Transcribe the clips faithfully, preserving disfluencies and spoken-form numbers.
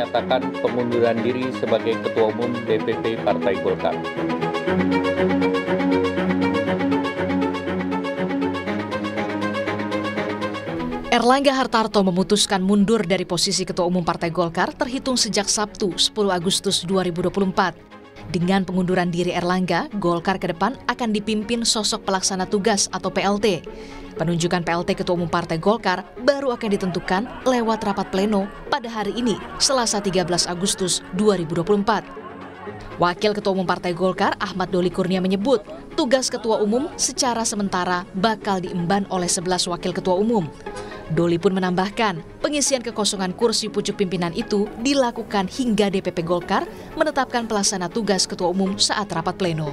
menyatakan pengunduran diri sebagai Ketua Umum D P P Partai Golkar. Airlangga Hartarto memutuskan mundur dari posisi Ketua Umum Partai Golkar terhitung sejak Sabtu sepuluh Agustus dua ribu dua puluh empat. Dengan pengunduran diri Airlangga, Golkar ke depan akan dipimpin sosok pelaksana tugas atau P L T. Penunjukan P L T Ketua Umum Partai Golkar baru akan ditentukan lewat rapat pleno pada hari ini, Selasa tiga belas Agustus dua ribu dua puluh empat. Wakil Ketua Umum Partai Golkar Ahmad Doli Kurnia menyebut, tugas Ketua Umum secara sementara bakal diemban oleh sebelas Wakil Ketua Umum. Doli pun menambahkan, pengisian kekosongan kursi pucuk pimpinan itu dilakukan hingga D P P Golkar menetapkan pelaksana tugas Ketua Umum saat rapat pleno.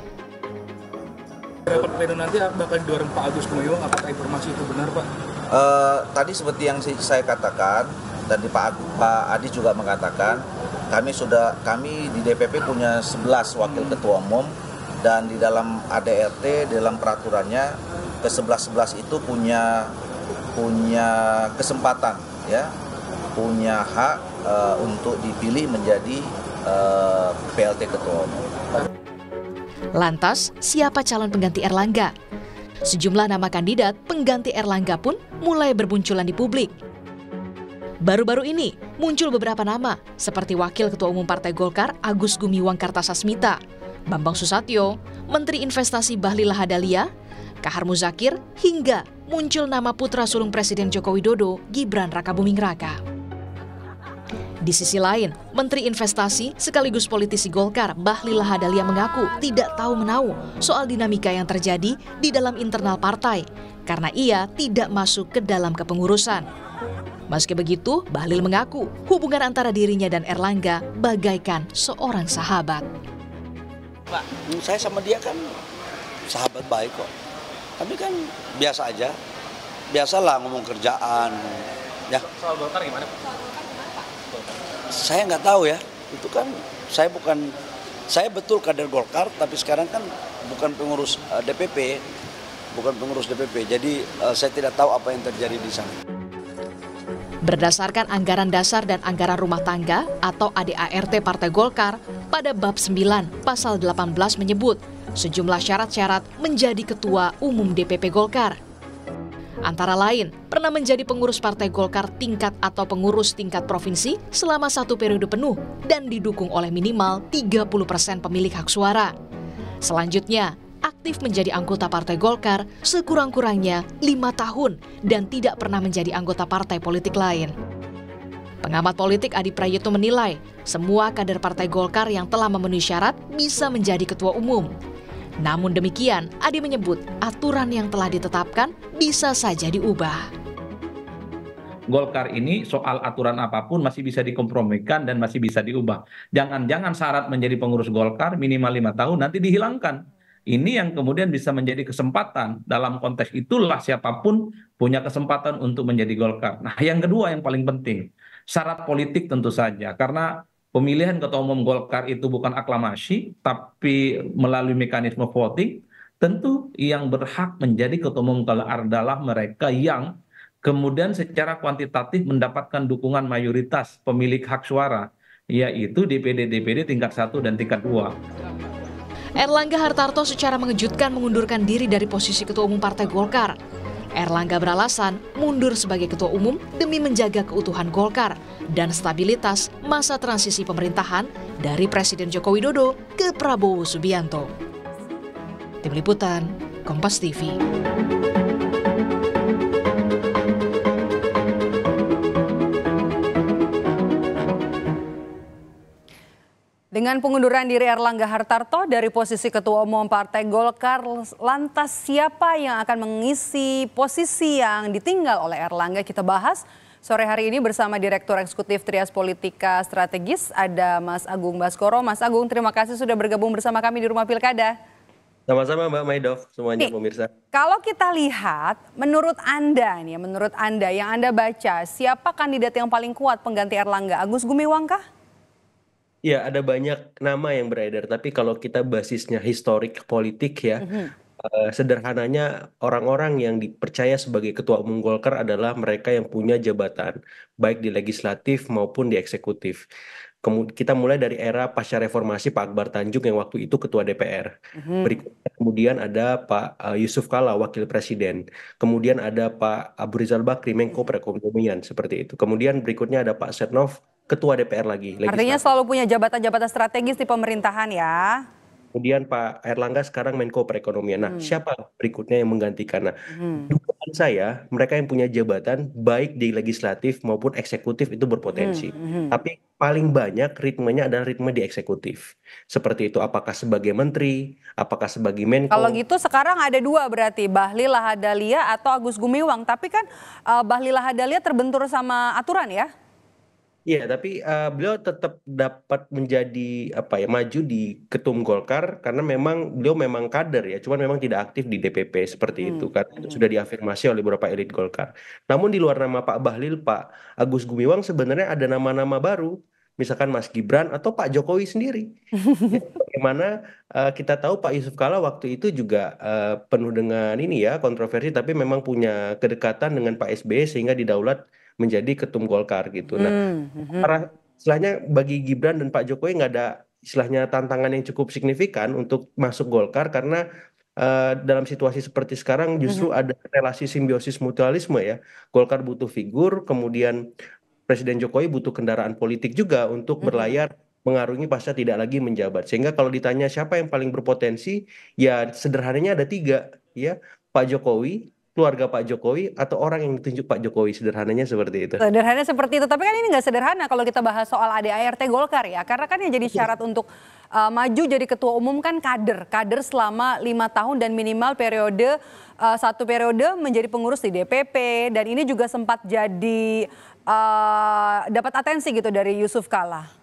Rapat pleno nanti bakal di Pak Agus Gumiwang, apakah informasi itu benar, Pak? Uh, tadi seperti yang saya katakan, dan Pak, Agus, Pak Adi juga mengatakan, kami sudah kami di D P P punya sebelas Wakil hmm. Ketua Umum, dan di dalam A D R T, dalam peraturannya, ke sebelas sebelas itu punya... punya kesempatan, ya, punya hak uh, untuk dipilih menjadi uh, P L T Ketua Umum. Lantas, siapa calon pengganti Airlangga? Sejumlah nama kandidat pengganti Airlangga pun mulai bermunculan di publik. Baru-baru ini muncul beberapa nama, seperti Wakil Ketua Umum Partai Golkar Agus Gumiwang Kartasasmita, Bambang Soesatyo, Menteri Investasi Bahlil Lahadalia, Kahar Muzakir, hingga muncul nama putra sulung Presiden Joko Widodo, Gibran Rakabuming Raka. Di sisi lain, Menteri Investasi sekaligus politisi Golkar Bahlil Lahadalia mengaku tidak tahu menahu soal dinamika yang terjadi di dalam internal partai, karena ia tidak masuk ke dalam kepengurusan. Meski begitu, Bahlil mengaku hubungan antara dirinya dan Airlangga bagaikan seorang sahabat. Pak, saya sama dia kan sahabat baik kok. Tapi kan biasa aja, biasalah ngomong kerjaan. Ya. Soal Golkar gimana? Soal Golkar gimana, Pak? Saya nggak tahu ya, itu kan saya bukan, saya betul kader Golkar, tapi sekarang kan bukan pengurus D P P, bukan pengurus D P P, jadi saya tidak tahu apa yang terjadi di sana. Berdasarkan anggaran dasar dan anggaran rumah tangga atau A D A R T Partai Golkar, pada bab sembilan, pasal delapan belas menyebut, sejumlah syarat-syarat menjadi Ketua Umum D P P Golkar. Antara lain, pernah menjadi pengurus Partai Golkar tingkat atau pengurus tingkat provinsi selama satu periode penuh dan didukung oleh minimal tiga puluh persen pemilik hak suara. Selanjutnya, aktif menjadi anggota Partai Golkar sekurang-kurangnya lima tahun dan tidak pernah menjadi anggota partai politik lain. Pengamat politik Adi Prayitno menilai, semua kader Partai Golkar yang telah memenuhi syarat bisa menjadi Ketua Umum. Namun demikian, Adi menyebut aturan yang telah ditetapkan bisa saja diubah. Golkar ini soal aturan apapun masih bisa dikompromikan dan masih bisa diubah. Jangan-jangan syarat menjadi pengurus Golkar minimal lima tahun nanti dihilangkan. Ini yang kemudian bisa menjadi kesempatan. Dalam konteks itulah siapapun punya kesempatan untuk menjadi Golkar. Nah, yang kedua yang paling penting, syarat politik tentu saja. Karena pemilihan Ketua Umum Golkar itu bukan aklamasi, tapi melalui mekanisme voting, tentu yang berhak menjadi Ketua Umum Golkar adalah mereka yang kemudian secara kuantitatif mendapatkan dukungan mayoritas pemilik hak suara, yaitu D P D D P D tingkat satu dan tingkat dua. Airlangga Hartarto secara mengejutkan mengundurkan diri dari posisi Ketua Umum Partai Golkar. Airlangga beralasan mundur sebagai Ketua Umum demi menjaga keutuhan Golkar dan stabilitas masa transisi pemerintahan dari Presiden Joko Widodo ke Prabowo Subianto. Tim Liputan, Kompas T V. Dengan pengunduran diri Airlangga Hartarto dari posisi Ketua Umum Partai Golkar, lantas siapa yang akan mengisi posisi yang ditinggal oleh Airlangga? Kita bahas sore hari ini bersama Direktur Eksekutif Trias Politika Strategis, ada Mas Agung Baskoro. Mas Agung, terima kasih sudah bergabung bersama kami di Rumah Pilkada. Sama-sama Mbak Maidov, semuanya nih, pemirsa. Kalau kita lihat, menurut Anda nih, menurut Anda yang Anda baca, siapa kandidat yang paling kuat pengganti Airlangga? Agus Gumiwang kah? Ya, ada banyak nama yang beredar, tapi kalau kita basisnya historik politik ya, mm-hmm. Uh, sederhananya orang-orang yang dipercaya sebagai ketua umum Golkar adalah mereka yang punya jabatan baik di legislatif maupun di eksekutif. Kemu- kita mulai dari era pasca reformasi Pak Akbar Tanjung yang waktu itu ketua D P R. Mm-hmm. Berikutnya kemudian ada Pak uh, Jusuf Kalla wakil presiden. Kemudian ada Pak Aburizal Bakrie Menko Perekonomian seperti itu. Kemudian berikutnya ada Pak Setnov ketua D P R lagi. Artinya selalu punya jabatan-jabatan strategis di pemerintahan ya. Kemudian Pak Airlangga sekarang Menko Perekonomian. Nah, hmm. siapa berikutnya yang menggantikan? Nah, hmm. dugaan saya, mereka yang punya jabatan baik di legislatif maupun eksekutif itu berpotensi. Hmm. Hmm. Tapi paling banyak ritmenya adalah ritme di eksekutif. Seperti itu, apakah sebagai menteri, apakah sebagai Menko. Kalau gitu sekarang ada dua berarti, Bahlil Lahadalia atau Agus Gumiwang. Tapi kan uh, Bahlil Lahadalia terbentur sama aturan ya? Iya, tapi uh, beliau tetap dapat menjadi apa ya maju di ketum Golkar karena memang beliau memang kader ya, cuman memang tidak aktif di D P P seperti hmm. itu kan itu sudah diafirmasi oleh beberapa elit Golkar. Namun di luar nama Pak Bahlil, Pak Agus Gumiwang sebenarnya ada nama-nama baru, misalkan Mas Gibran atau Pak Jokowi sendiri. Bagaimana uh, kita tahu Pak Jusuf Kalla waktu itu juga uh, penuh dengan ini ya kontroversi, tapi memang punya kedekatan dengan Pak S B Y sehingga didaulat menjadi ketum Golkar gitu. Nah, mm-hmm. arah, istilahnya bagi Gibran dan Pak Jokowi nggak ada istilahnya tantangan yang cukup signifikan untuk masuk Golkar karena uh, dalam situasi seperti sekarang justru mm-hmm. ada relasi simbiosis mutualisme ya. Golkar butuh figur, kemudian Presiden Jokowi butuh kendaraan politik juga untuk mm-hmm. berlayar mengarungi pasca tidak lagi menjabat. Sehingga kalau ditanya siapa yang paling berpotensi, ya sederhananya ada tiga, ya Pak Jokowi, keluarga Pak Jokowi, atau orang yang ditunjuk Pak Jokowi, sederhananya seperti itu. Sederhananya seperti itu, tapi kan ini nggak sederhana kalau kita bahas soal A D A R T Golkar ya, karena kan yang jadi syarat untuk uh, maju jadi ketua umum kan kader, kader selama lima tahun dan minimal periode, uh, satu periode menjadi pengurus di D P P, dan ini juga sempat jadi uh, dapat atensi gitu dari Jusuf Kalla.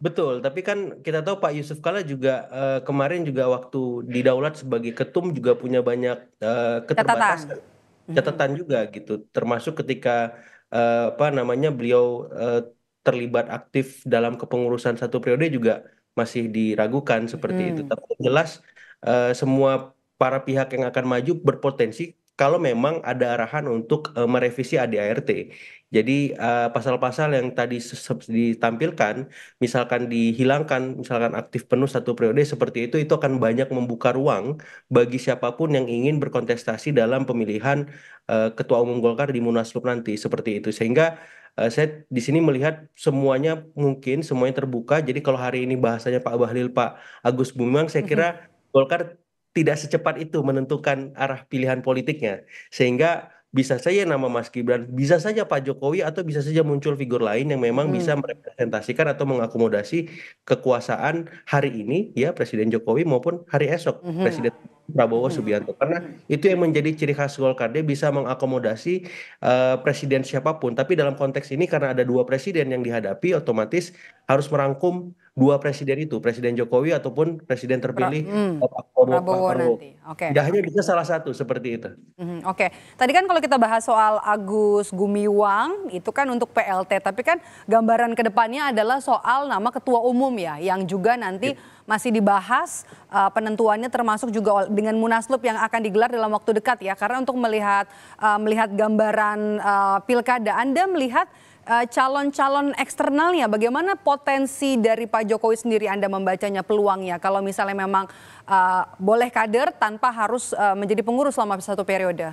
Betul, tapi kan kita tahu Pak Jusuf Kalla juga uh, kemarin juga waktu didaulat sebagai ketum juga punya banyak uh, keterbatasan, catatan, catatan mm-hmm. juga gitu. Termasuk ketika uh, apa namanya beliau uh, terlibat aktif dalam kepengurusan satu periode juga masih diragukan seperti mm. itu. Tapi jelas uh, semua para pihak yang akan maju berpotensi kalau memang ada arahan untuk uh, merevisi A D A R T. Jadi uh, pasal-pasal yang tadi ditampilkan, misalkan dihilangkan, misalkan aktif penuh satu periode seperti itu, itu akan banyak membuka ruang bagi siapapun yang ingin berkontestasi dalam pemilihan uh, ketua umum Golkar di Munaslup nanti seperti itu. Sehingga uh, saya di sini melihat semuanya mungkin, semuanya terbuka. Jadi kalau hari ini bahasanya Pak Bahlil, Pak Agus Gumiwang, saya kira mm-hmm. Golkar tidak secepat itu menentukan arah pilihan politiknya, sehingga bisa saja nama Mas Gibran, bisa saja Pak Jokowi, atau bisa saja muncul figur lain yang memang hmm. bisa merepresentasikan atau mengakomodasi kekuasaan hari ini ya Presiden Jokowi maupun hari esok hmm. Presiden Prabowo hmm. Subianto. Karena itu yang menjadi ciri khas Golkar, dia bisa mengakomodasi uh, presiden siapapun. Tapi dalam konteks ini karena ada dua presiden yang dihadapi, otomatis harus merangkum dua presiden itu, Presiden Jokowi ataupun presiden terpilih hmm. Pak Prabowo nanti. Oke. Okay. Tidak hanya bisa salah satu seperti itu. Hmm. Oke. Okay. Tadi kan kalau kita bahas soal Agus Gumiwang itu kan untuk P L T, tapi kan gambaran kedepannya adalah soal nama ketua umum ya, yang juga nanti masih dibahas uh, penentuannya, termasuk juga dengan Munaslup yang akan digelar dalam waktu dekat ya, karena untuk melihat uh, melihat gambaran uh, pilkada, Anda melihat uh, calon-calon eksternalnya, bagaimana potensi dari Pak Jokowi sendiri, Anda membacanya peluangnya, kalau misalnya memang uh, boleh kader tanpa harus uh, menjadi pengurus selama satu periode?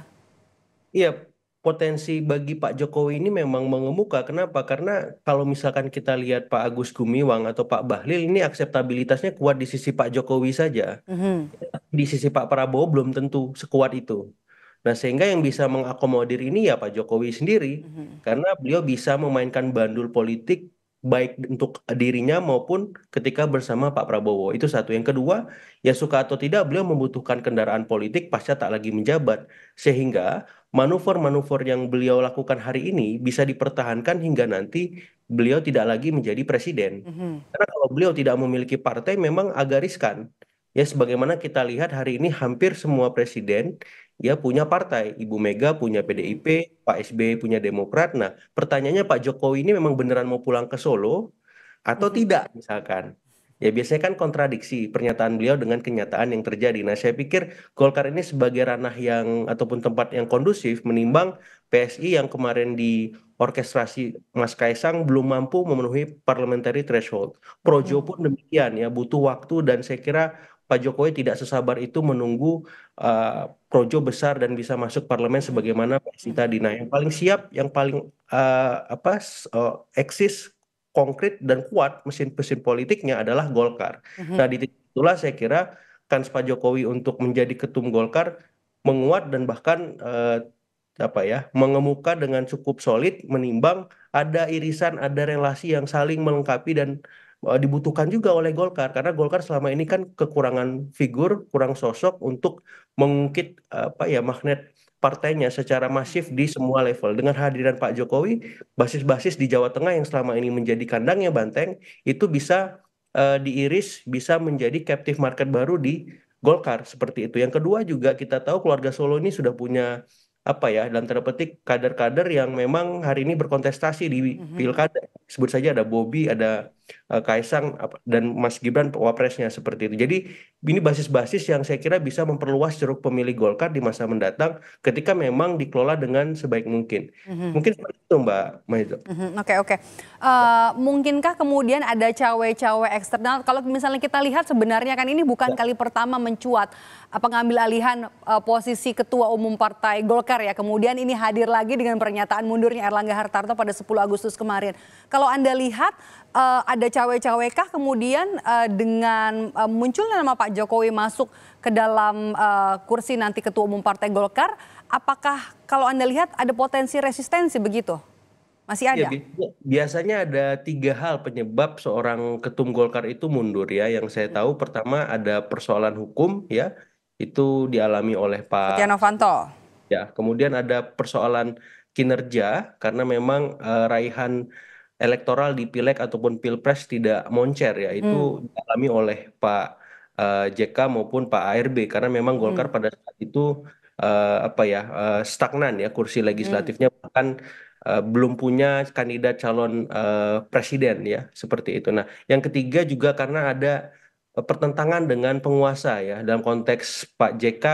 Iya, potensi bagi Pak Jokowi ini memang mengemuka. Kenapa? Karena kalau misalkan kita lihat Pak Agus Gumiwang atau Pak Bahlil ini akseptabilitasnya kuat di sisi Pak Jokowi saja. Mm-hmm. Di sisi Pak Prabowo belum tentu sekuat itu. Nah, sehingga yang bisa mengakomodir ini ya Pak Jokowi sendiri. Mm-hmm. Karena beliau bisa memainkan bandul politik baik untuk dirinya maupun ketika bersama Pak Prabowo. Itu satu. Yang kedua, ya suka atau tidak beliau membutuhkan kendaraan politik pasca tak lagi menjabat. Sehingga manuver-manuver yang beliau lakukan hari ini bisa dipertahankan hingga nanti beliau tidak lagi menjadi presiden. Mm-hmm. Karena kalau beliau tidak memiliki partai memang agak riskan. Ya sebagaimana kita lihat hari ini hampir semua presiden ya punya partai, Ibu Mega punya P D I P, Pak S B Y punya Demokrat. Nah, pertanyaannya Pak Jokowi ini memang beneran mau pulang ke Solo atau mm-hmm. tidak misalkan. Ya biasanya kan kontradiksi pernyataan beliau dengan kenyataan yang terjadi. Nah saya pikir Golkar ini sebagai ranah yang ataupun tempat yang kondusif menimbang P S I yang kemarin di orkestrasi Mas Kaisang belum mampu memenuhi parliamentary threshold. Projo pun demikian ya, butuh waktu, dan saya kira Pak Jokowi tidak sesabar itu menunggu uh, Projo besar dan bisa masuk parlemen sebagaimana P S I tadi. Nah yang paling siap, yang paling uh, apa uh, eksis konkret dan kuat mesin-mesin politiknya adalah Golkar. Uhum. Nah, itulah saya kira kans Pak Jokowi untuk menjadi ketum Golkar menguat dan bahkan eh, apa ya, mengemuka dengan cukup solid menimbang ada irisan, ada relasi yang saling melengkapi dan eh, dibutuhkan juga oleh Golkar, karena Golkar selama ini kan kekurangan figur, kurang sosok untuk mengungkit apa ya magnet partainya secara masif di semua level. Dengan hadiran Pak Jokowi, basis-basis di Jawa Tengah yang selama ini menjadi kandangnya banteng itu bisa uh, diiris, bisa menjadi captive market baru di Golkar seperti itu. Yang kedua juga kita tahu keluarga Solo ini sudah punya apa ya dalam tanda petik kader-kader yang memang hari ini berkontestasi di pilkada. Sebut saja ada Bobby, ada uh, Kaisang dan Mas Gibran wapresnya seperti itu. Jadi ini basis-basis yang saya kira bisa memperluas ceruk pemilih Golkar di masa mendatang ketika memang dikelola dengan sebaik mungkin. Mm-hmm. Mungkin seperti itu Mbak Maido. Mm-hmm. Oke okay, oke. Okay. Uh, mungkinkah kemudian ada cawe-cawe eksternal? Kalau misalnya kita lihat sebenarnya kan ini bukan ya. kali pertama mencuat pengambil alihan uh, posisi ketua umum Partai Golkar ya. Kemudian ini hadir lagi dengan pernyataan mundurnya Airlangga Hartarto pada sepuluh Agustus kemarin. Kalau Anda lihat uh, ada cawe-cawe kah kemudian uh, dengan uh, munculnya nama Pak Jokowi masuk ke dalam uh, kursi nanti ketua umum Partai Golkar, apakah kalau Anda lihat ada potensi resistensi begitu? Masih ada? Ya, biasanya ada tiga hal penyebab seorang ketum Golkar itu mundur ya. Yang saya tahu pertama ada persoalan hukum ya, itu dialami oleh Pak Setia Novanto. Ya, kemudian ada persoalan kinerja karena memang uh, raihan elektoral di pileg ataupun pilpres tidak moncer ya, itu hmm. dialami oleh Pak uh, J K maupun Pak A R B karena memang Golkar hmm. pada saat itu uh, apa ya uh, stagnan ya kursi legislatifnya, hmm. bahkan uh, belum punya kandidat calon uh, presiden ya seperti itu. Nah yang ketiga juga karena ada pertentangan dengan penguasa ya, dalam konteks Pak J K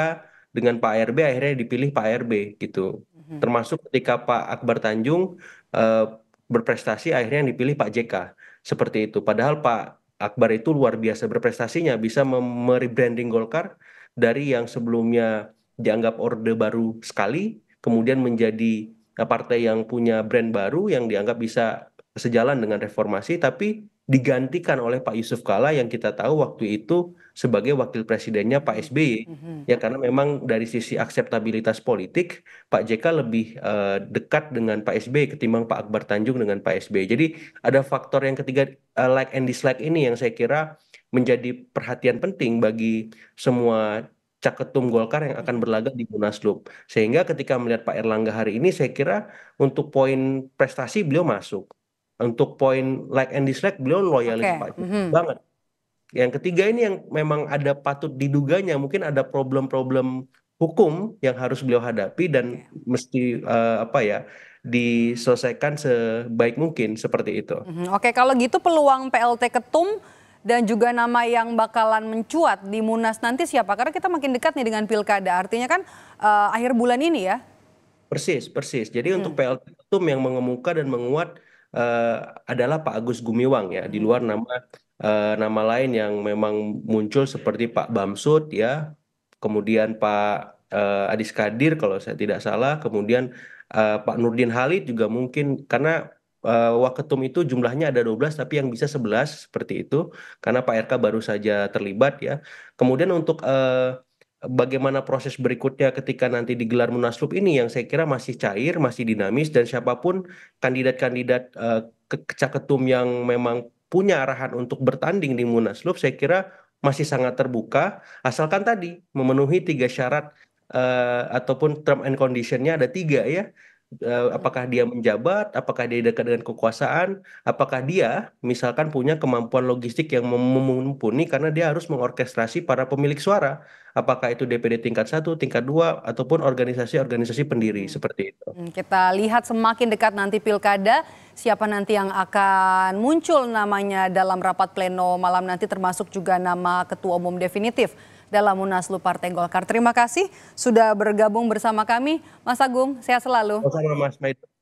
dengan Pak A R B akhirnya dipilih Pak A R B gitu, hmm. termasuk ketika Pak Akbar Tanjung uh, berprestasi akhirnya yang dipilih Pak J K seperti itu. Padahal Pak Akbar itu luar biasa berprestasinya, bisa merebranding Golkar dari yang sebelumnya dianggap orde baru sekali kemudian menjadi partai yang punya brand baru yang dianggap bisa sejalan dengan reformasi, tapi digantikan oleh Pak Jusuf Kalla yang kita tahu waktu itu sebagai wakil presidennya Pak S B Y. Mm-hmm. Ya karena memang dari sisi akseptabilitas politik Pak J K lebih uh, dekat dengan Pak S B Y ketimbang Pak Akbar Tanjung dengan Pak S B Y. Jadi ada faktor yang ketiga uh, like and dislike ini yang saya kira menjadi perhatian penting bagi semua caketum Golkar yang akan berlaga di Munaslup. Sehingga ketika melihat Pak Airlangga hari ini saya kira untuk poin prestasi beliau masuk. Untuk poin like and dislike beliau loyalis okay. Pak mm-hmm. banget. Yang ketiga ini yang memang ada patut diduganya mungkin ada problem-problem hukum yang harus beliau hadapi dan okay. mesti uh, apa ya diselesaikan sebaik mungkin seperti itu. Mm-hmm. Oke okay, kalau gitu peluang P L T ketum dan juga nama yang bakalan mencuat di Munas nanti siapa? Karena kita makin dekat nih dengan pilkada, artinya kan uh, akhir bulan ini ya. Persis persis. Jadi mm. untuk P L T ketum yang mengemuka dan menguat Uh, adalah Pak Agus Gumiwang ya, di luar nama uh, nama lain yang memang muncul seperti Pak Bamsud ya, kemudian Pak uh, Adis Kadir kalau saya tidak salah, kemudian uh, Pak Nurdin Halid juga mungkin karena uh, waketum itu jumlahnya ada dua belas tapi yang bisa sebelas seperti itu karena Pak R K baru saja terlibat ya. Kemudian untuk uh, bagaimana proses berikutnya ketika nanti digelar Munaslup ini yang saya kira masih cair, masih dinamis, dan siapapun kandidat-kandidat uh, ke- caketum yang memang punya arahan untuk bertanding di Munaslup saya kira masih sangat terbuka asalkan tadi memenuhi tiga syarat uh, ataupun term and conditionnya ada tiga ya. apakah dia menjabat, apakah dia dekat dengan kekuasaan, apakah dia misalkan punya kemampuan logistik yang mumpuni karena dia harus mengorkestrasi para pemilik suara, apakah itu D P D tingkat satu, tingkat dua, ataupun organisasi-organisasi pendiri hmm. seperti itu. Kita lihat semakin dekat nanti pilkada, siapa nanti yang akan muncul namanya dalam rapat pleno malam nanti, termasuk juga nama ketua umum definitif dalam Munaslup Partai Golkar. Terima kasih sudah bergabung bersama kami, Mas Agung. Sehat selalu. Mas Maid.